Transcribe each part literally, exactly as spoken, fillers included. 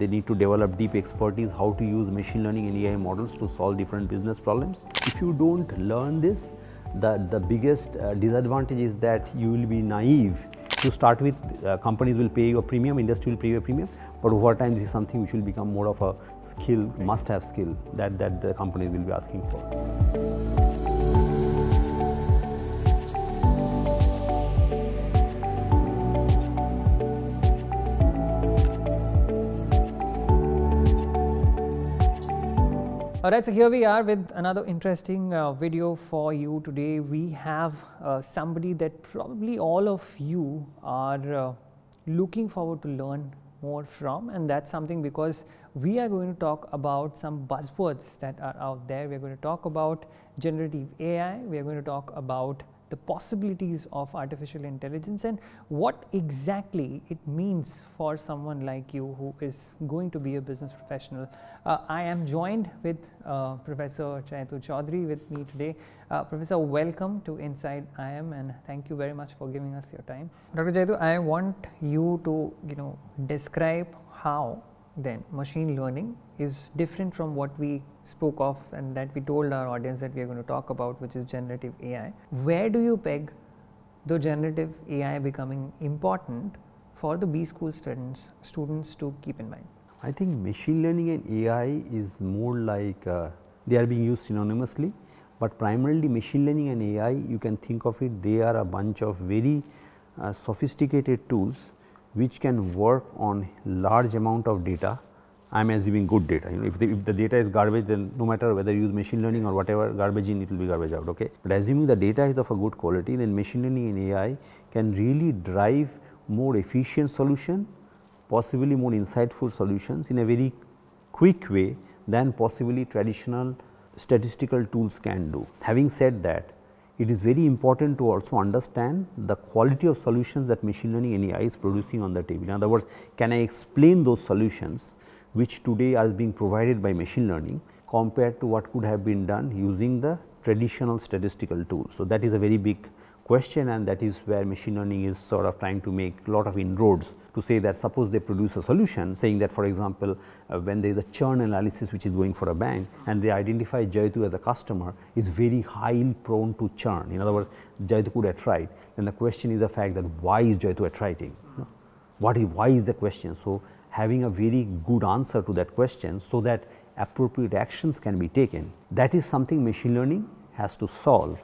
They need to develop deep expertise how to use machine learning and A I models to solve different business problems. If you don't learn this, the, the biggest uh, disadvantage is that you will be naive. To start with, uh, companies will pay you a premium, industry will pay you a premium, but over time this is something which will become more of a skill, must-have skill that, that the companies will be asking for. Alright, so here we are with another interesting uh, video for you today. We have uh, somebody that probably all of you are uh, looking forward to learn more from, and that's something because we are going to talk about some buzzwords that are out there. We are going to talk about generative A I, we are going to talk about the possibilities of artificial intelligence and what exactly it means for someone like you who is going to be a business professional. Uh, I am joined with uh, Professor Jayatu Chaudhary with me today. Uh, Professor, welcome to Inside I I M and thank you very much for giving us your time. Doctor Jayatu, I want you to, you know, describe how then machine learning is different from what we spoke of and that we told our audience that we are going to talk about, which is generative A I. Where do you peg the generative A I becoming important for the B school students students to keep in mind? I think machine learning and A I is more like uh, they are being used synonymously, but primarily machine learning and A I, you can think of it, they are a bunch of very uh, sophisticated tools which can work on large amount of data. I am assuming good data, you know, if the, if the data is garbage, then no matter whether you use machine learning or whatever, garbage in, it will be garbage out, okay. But assuming the data is of a good quality, then machine learning and A I can really drive more efficient solution, possibly more insightful solutions in a very quick way than possibly traditional statistical tools can do. Having said that, it is very important to also understand the quality of solutions that machine learning and A I is producing on the table. In other words, can I explain those solutions which today are being provided by machine learning compared to what could have been done using the traditional statistical tools. So, that is a very big question, and that is where machine learning is sort of trying to make a lot of inroads to say that suppose they produce a solution saying that, for example, uh, when there is a churn analysis which is going for a bank and they identify Jayatu as a customer is very highly prone to churn. In other words, Jayatu could attrite, then the question is the fact that why is Jayatu attriting? No. What is, why is the question? So, having a very good answer to that question so that appropriate actions can be taken, that is something machine learning has to solve,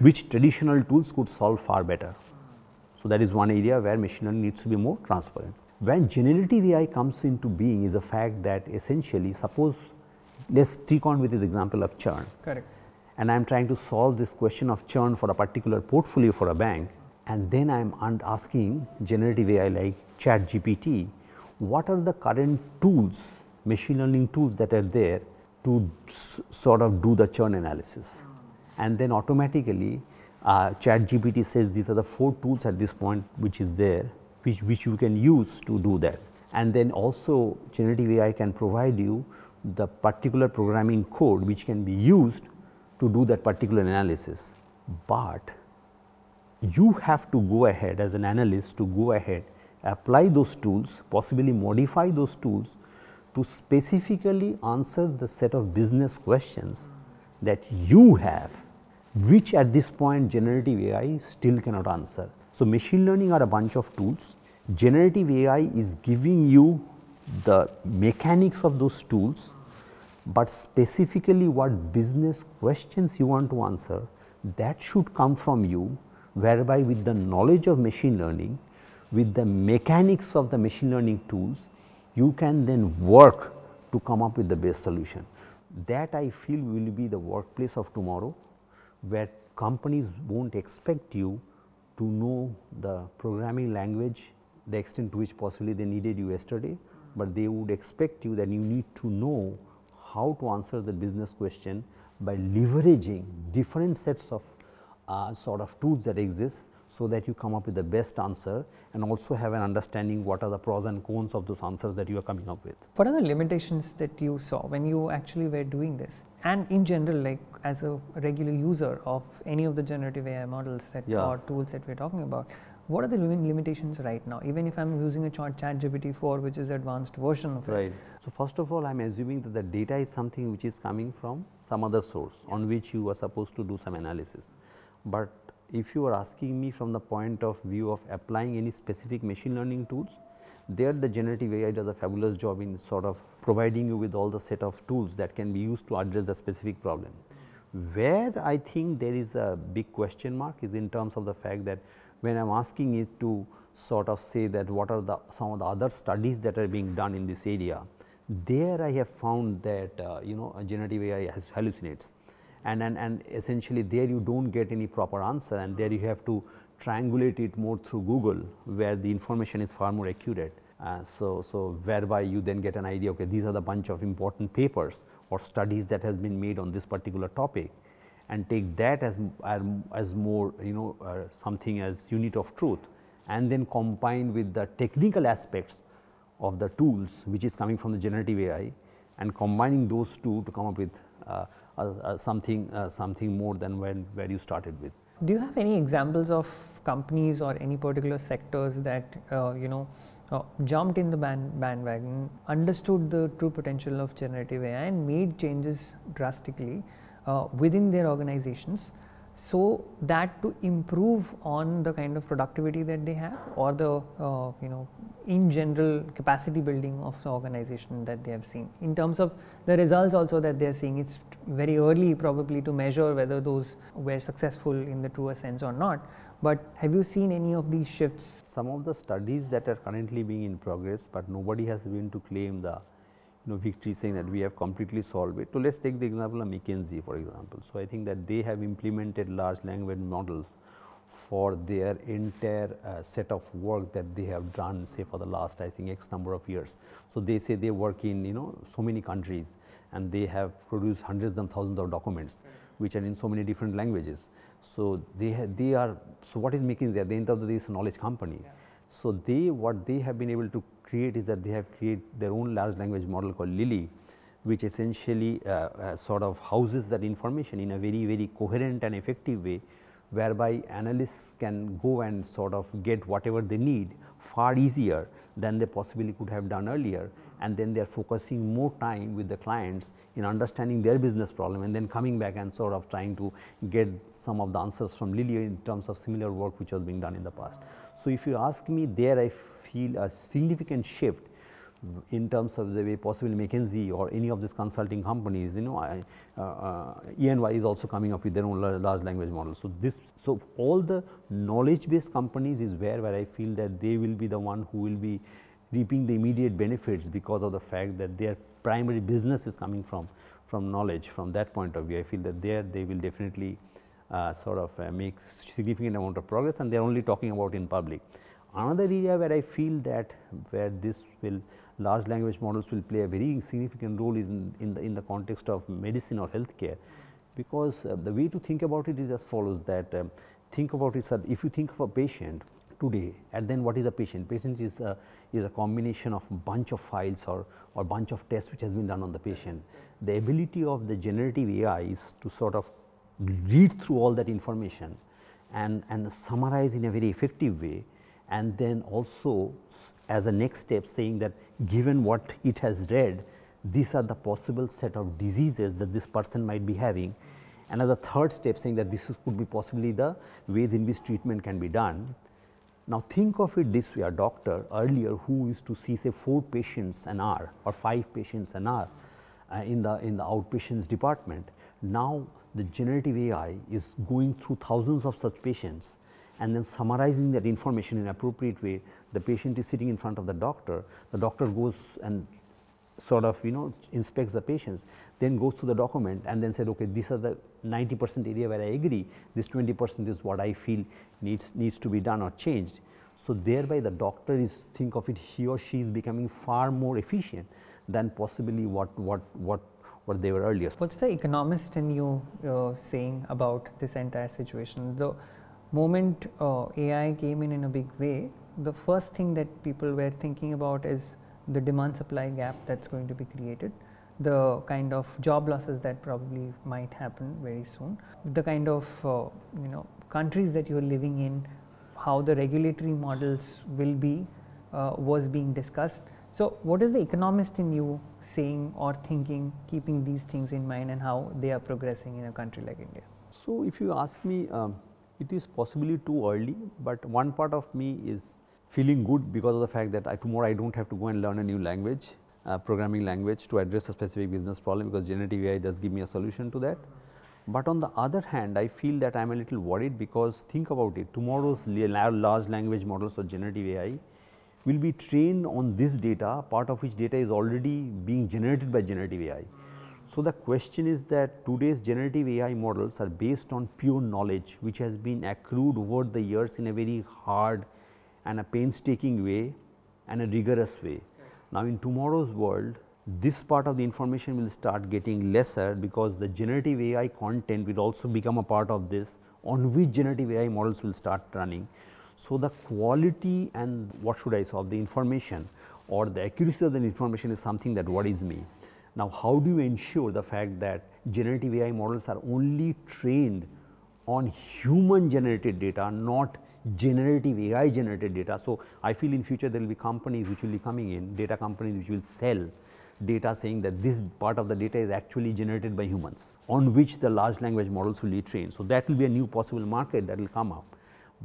which traditional tools could solve far better. So, that is one area where machine learning needs to be more transparent. When generative A I comes into being is the fact that essentially suppose let us stick on with this example of churn. Correct. And I am trying to solve this question of churn for a particular portfolio for a bank, and then I am asking generative A I like ChatGPT, what are the current tools, machine learning tools that are there to sort of do the churn analysis. And then automatically uh, ChatGPT says these are the four tools at this point which is there, which, which you can use to do that. And then also generative A I can provide you the particular programming code which can be used to do that particular analysis. But you have to go ahead as an analyst to go ahead, apply those tools, possibly modify those tools to specifically answer the set of business questions that you have, which at this point generative A I still cannot answer. So, machine learning are a bunch of tools, generative A I is giving you the mechanics of those tools, but specifically what business questions you want to answer, that should come from you, whereby with the knowledge of machine learning, with the mechanics of the machine learning tools, you can then work to come up with the best solution. That I feel will be the workplace of tomorrow, where companies won't expect you to know the programming language, the extent to which possibly they needed you yesterday, but they would expect you that you need to know how to answer the business question by leveraging different sets of uh, sort of tools that exist, so that you come up with the best answer and also have an understanding what are the pros and cons of those answers that you are coming up with. What are the limitations that you saw when you actually were doing this, and in general, like as a regular user of any of the generative A I models that yeah. or tools that we are talking about, what are the limitations right now, even if I'm using a ChatGPT four, which is the advanced version of it? Right. So first of all, I'm assuming that the data is something which is coming from some other source on which you are supposed to do some analysis. But if you are asking me from the point of view of applying any specific machine learning tools, there the generative A I does a fabulous job in sort of providing you with all the set of tools that can be used to address the specific problem. Where I think there is a big question mark is in terms of the fact that when I am asking it to sort of say that what are the some of the other studies that are being done in this area, there I have found that uh, you know, a generative A I has hallucinates. And, and, and essentially there you do not get any proper answer, and there you have to triangulate it more through Google, where the information is far more accurate. Uh, so, so whereby you then get an idea, okay, these are the bunch of important papers or studies that has been made on this particular topic, and take that as, as more, you know, uh, something as unit of truth, and then combine with the technical aspects of the tools which is coming from the generative A I, and combining those two to come up with uh, uh, uh, something, uh, something more than when, where you started with. Do you have any examples of companies or any particular sectors that uh, you know uh, jumped in the band bandwagon, understood the true potential of generative A I, and made changes drastically uh, within their organizations, so that to improve on the kind of productivity that they have, or the uh, you know, in general capacity building of the organization that they have seen, in terms of the results also that they are seeing? It's very early probably to measure whether those were successful in the truer sense or not, but have you seen any of these shifts? Some of the studies that are currently being in progress, but nobody has been to claim the you know, victory saying that we have completely solved it. So let's take the example of McKinsey, for example. So I think that they have implemented large language models for their entire uh, set of work that they have done, say for the last I think X number of years. So they say they work in you know so many countries, and they have produced hundreds and thousands of documents which are in so many different languages. So they have, they are, so what is McKinsey at the end of the day is a knowledge company. Yeah. So they, what they have been able to create is that they have created their own large language model called Lilia, which essentially uh, uh, sort of houses that information in a very very coherent and effective way, whereby analysts can go and sort of get whatever they need far easier than they possibly could have done earlier, and then they are focusing more time with the clients in understanding their business problem, and then coming back and sort of trying to get some of the answers from Lilia in terms of similar work which was being done in the past. So if you ask me, there I feel a significant shift in terms of the way possibly McKinsey or any of these consulting companies, you know, I, uh, uh, E and Y is also coming up with their own large language models. So this, so all the knowledge-based companies is where where I feel that they will be the one who will be reaping the immediate benefits, because of the fact that their primary business is coming from from knowledge. From that point of view, I feel that there they will definitely uh, sort of uh, make significant amount of progress, and they are only talking about in public. Another area where I feel that where this will large language models will play a very significant role is in, in the in the context of medicine or healthcare, because uh, the way to think about it is as follows: that um, think about it. Sir, if you think of a patient today, and then what is a patient? Patient is a, is a combination of bunch of files or or bunch of tests which has been done on the patient. The ability of the generative A I is to sort of read through all that information, and and summarize in a very effective way. And then also as a next step saying that given what it has read, these are the possible set of diseases that this person might be having. And as a third step saying that this is, could be possibly the ways in which treatment can be done. Now think of it this way: a doctor earlier who used to see say four patients an hour or five patients an hour uh, in the in the outpatients department. Now the generative A I is going through thousands of such patients, and then summarizing that information in an appropriate way. The patient is sitting in front of the doctor, the doctor goes and sort of you know inspects the patients, then goes through the document and then said, okay, these are the ninety percent area where I agree, this twenty percent is what I feel needs, needs to be done or changed. So thereby the doctor is, think of it, he or she is becoming far more efficient than possibly what, what, what what they were earlier. What's the economist in you uh, saying about this entire situation? The, moment uh, A I came in in a big way, the first thing that people were thinking about is the demand supply gap that's going to be created, the kind of job losses that probably might happen very soon, the kind of uh, you know countries that you're living in how the regulatory models will be uh, was being discussed. So, what is the economist in you saying or thinking, keeping these things in mind, and how they are progressing in a country like India? So, if you ask me, um, it is possibly too early, but one part of me is feeling good because of the fact that I, tomorrow I do not have to go and learn a new language, uh, programming language, to address a specific business problem, because generative A I does give me a solution to that. But on the other hand, I feel that I am a little worried, because think about it, tomorrow's large language models or generative A I will be trained on this data, part of which data is already being generated by generative A I. So, the question is that today's generative A I models are based on pure knowledge which has been accrued over the years in a very hard and a painstaking way and a rigorous way. Now, in tomorrow's world, this part of the information will start getting lesser, because the generative A I content will also become a part of this, on which generative A I models will start running. So, the quality and what should I say of the information or the accuracy of the information is something that worries me. Now, how do you ensure the fact that generative A I models are only trained on human generated data, not generative A I generated data? So, I feel in future there will be companies which will be coming in, data companies which will sell data saying that this part of the data is actually generated by humans, on which the large language models will be trained. So, that will be a new possible market that will come up.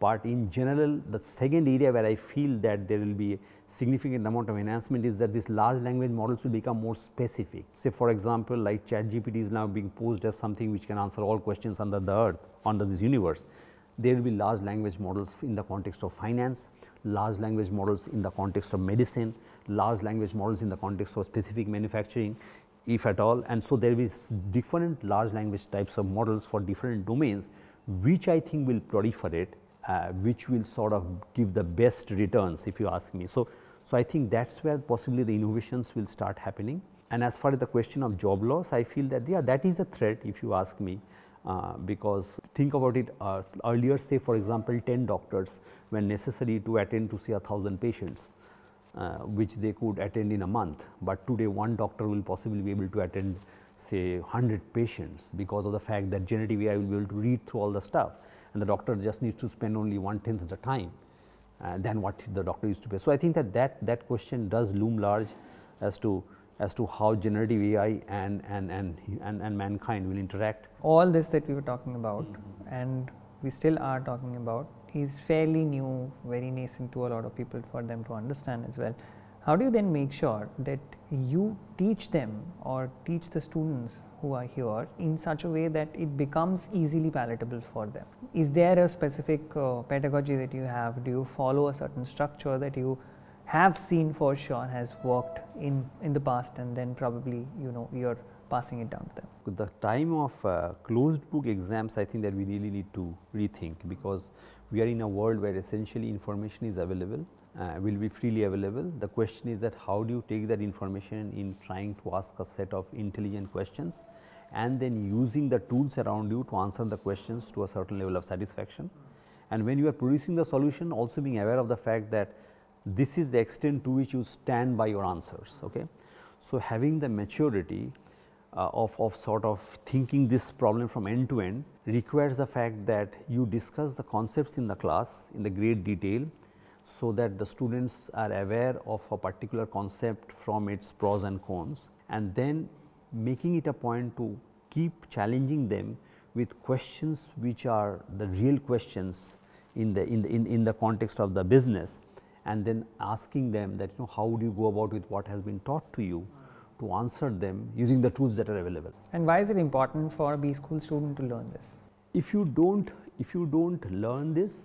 But in general, the second area where I feel that there will be a significant amount of enhancement is that these large language models will become more specific. Say for example, like ChatGPT is now being posed as something which can answer all questions under the earth, under this universe. There will be large language models in the context of finance, large language models in the context of medicine, large language models in the context of specific manufacturing, if at all. And so, there will be different large language types of models for different domains, which I think will proliferate. Uh, which will sort of give the best returns, if you ask me. So, so I think that is where possibly the innovations will start happening. And as far as the question of job loss, I feel that yeah, that is a threat, if you ask me, uh, because think about it, uh, earlier say for example, ten doctors were necessary to attend to say a thousand patients, uh, which they could attend in a month, but today one doctor will possibly be able to attend say one hundred patients, because of the fact that generative A I will be able to read through all the stuff. And the doctor just needs to spend only one tenth of the time uh, than what the doctor used to pay. So, I think that, that that question does loom large as to as to how generative A I and and and and, and mankind will interact. All this that we were talking about, mm-hmm. and we still are talking about, is fairly new, very nascent to a lot of people for them to understand as well. How do you then make sure that you teach them or teach the students who are here in such a way that it becomes easily palatable for them? Is there a specific uh, pedagogy that you have? Do you follow a certain structure that you have seen for sure has worked in, in the past, and then probably you know you are passing it down to them? With the time of uh, closed book exams, I think that we really need to rethink, because we are in a world where essentially information is available. Uh, will be freely available. The question is that how do you take that information in trying to ask a set of intelligent questions, and then using the tools around you to answer the questions to a certain level of satisfaction. And when you are producing the solution, also being aware of the fact that this is the extent to which you stand by your answers. Okay? So, having the maturity uh, of, of sort of thinking this problem from end to end requires the fact that you discuss the concepts in the class in the great detail, so that the students are aware of a particular concept from its pros and cons, and then making it a point to keep challenging them with questions which are the real questions in the in the in, in the context of the business, and then asking them that you know how do you go about with what has been taught to you, to answer them using the tools that are available. And why is it important for a B school student to learn this? If you don't if you don't learn this,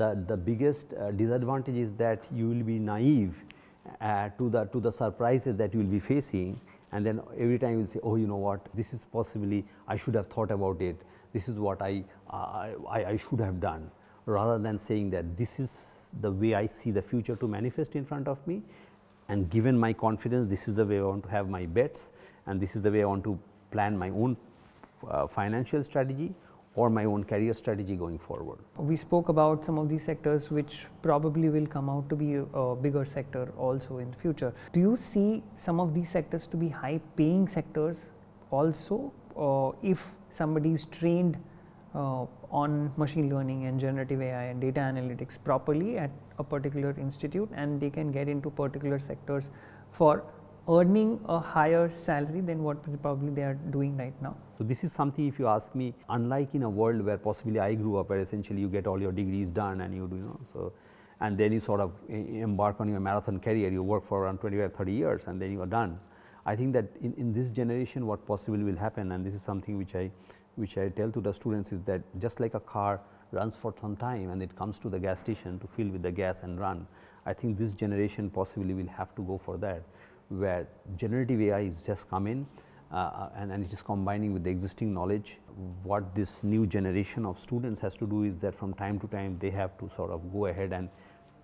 The, the biggest uh, disadvantage is that you will be naive uh, to the to the surprises that you will be facing, and then every time you will say, oh, you know what, this is possibly I should have thought about it, this is what I, uh, I, I should have done, rather than saying that this is the way I see the future to manifest in front of me, and given my confidence, this is the way I want to have my bets, and this is the way I want to plan my own uh, financial strategy or my own career strategy going forward. We spoke about some of these sectors which probably will come out to be a, a bigger sector also in the future. Do you see some of these sectors to be high paying sectors also, or if somebody is trained uh, on machine learning and generative A I and data analytics properly at a particular institute, and they can get into particular sectors for earning a higher salary than what probably they are doing right now. So this is something, if you ask me, unlike in a world where possibly I grew up, where essentially you get all your degrees done and you do, you know, so and then you sort of embark on your marathon career, you work for around twenty-five, thirty years and then you are done. I think that in, in this generation what possibly will happen, and this is something which I, which I tell to the students, is that just like a car runs for some time and it comes to the gas station to fill with the gas and run, I think this generation possibly will have to go for that, where generative A I is just come in uh, and, and it is combining with the existing knowledge. What this new generation of students has to do is that from time to time they have to sort of go ahead and,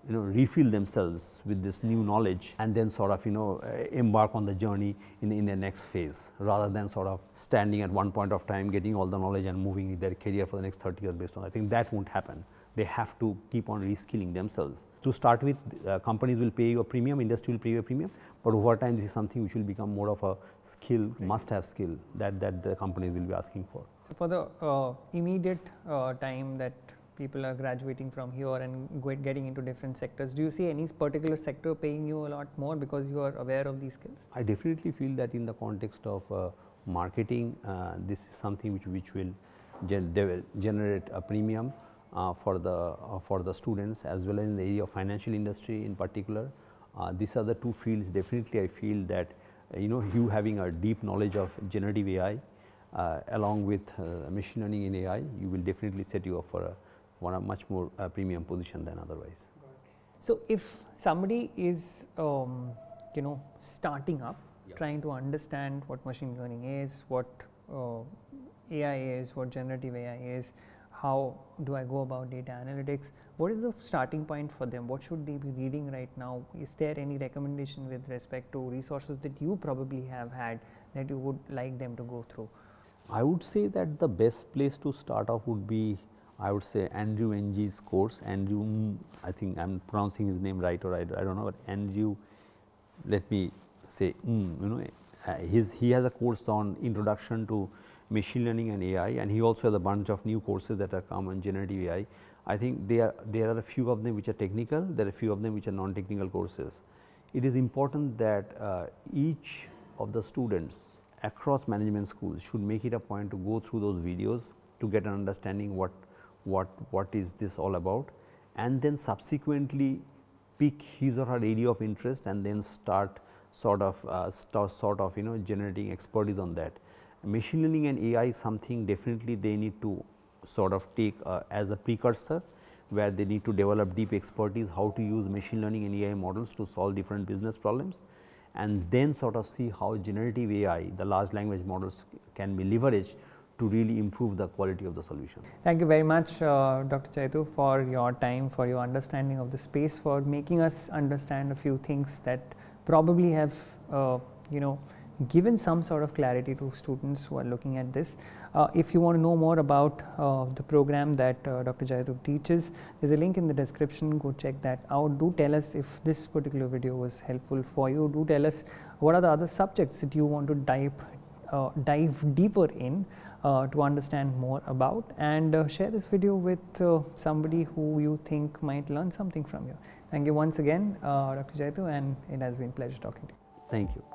you know, refill themselves with this new knowledge and then sort of, you know, embark on the journey in, in their next phase, rather than sort of standing at one point of time, getting all the knowledge and moving their career for the next thirty years based on. I think that won't happen. They have to keep on reskilling themselves. To start with, uh, companies will pay you a premium, industry will pay you a premium, but over time this is something which will become more of a skill, must-have skill that, that the companies will be asking for. So for the uh, immediate uh, time that people are graduating from here and getting into different sectors, do you see any particular sector paying you a lot more because you are aware of these skills? I definitely feel that in the context of uh, marketing, uh, this is something which, which will gen they will generate a premium Uh, for the uh, for the students, as well as in the area of financial industry in particular. Uh, these are the two fields definitely I feel that uh, you know, you having a deep knowledge of generative A I uh, along with uh, machine learning in A I, you will definitely set you up for a, for a much more uh, premium position than otherwise. So if somebody is um, you know, starting up, yeah, trying to understand what machine learning is, what uh, A I is, what generative A I is, how do I go about data analytics? What is the starting point for them? What should they be reading right now? Is there any recommendation with respect to resources that you probably have had that you would like them to go through? I would say that the best place to start off would be, I would say, Andrew Ng's course. Andrew, I think I'm pronouncing his name right, or I, I don't know, but Andrew, let me say, mm, you know, uh, his he has a course on introduction to machine learning and A I, and he also has a bunch of new courses that are come on generative A I. I think they are, there are a few of them which are technical, there are a few of them which are non-technical courses. It is important that uh, each of the students across management schools should make it a point to go through those videos to get an understanding what, what, what is this all about, and then subsequently pick his or her area of interest and then start sort of, uh, start sort of, you know, generating expertise on that. Machine learning and A I is something definitely they need to sort of take uh, as a precursor, where they need to develop deep expertise how to use machine learning and A I models to solve different business problems, and then sort of see how generative A I, the large language models, can be leveraged to really improve the quality of the solution. Thank you very much, uh, Doctor Jayatu, for your time, for your understanding of the space, for making us understand a few things that probably have, uh, you know, given some sort of clarity to students who are looking at this. Uh, if you want to know more about uh, the program that uh, Doctor Jayatu teaches, there is a link in the description, go check that out. Do tell us if this particular video was helpful for you. Do tell us what are the other subjects that you want to dive, uh, dive deeper in uh, to understand more about, and uh, share this video with uh, somebody who you think might learn something from you. Thank you once again, uh, Doctor Jayatu, and it has been a pleasure talking to you. Thank you.